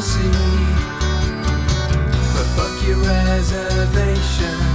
I'll see. But fuck your reservation.